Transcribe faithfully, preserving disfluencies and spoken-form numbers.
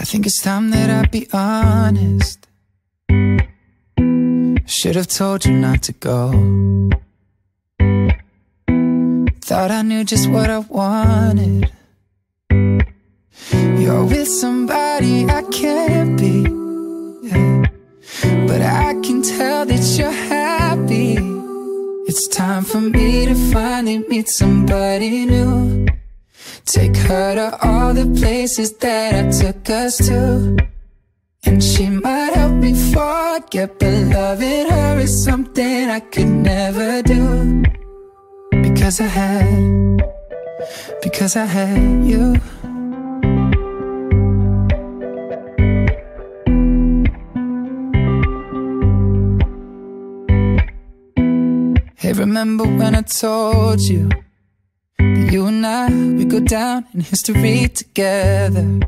I think it's time that I be honest. Should have told you not to go. Thought I knew just what I wanted. You're with somebody I can't be, yeah. But I can tell that you're happy. It's time for me to finally meet somebody new. Take her to all the places that I took us to. And she might help me forget, but loving her is something I could never do. Because I had, because I had you. Hey, remember when I told you that you and I, we go down in history together?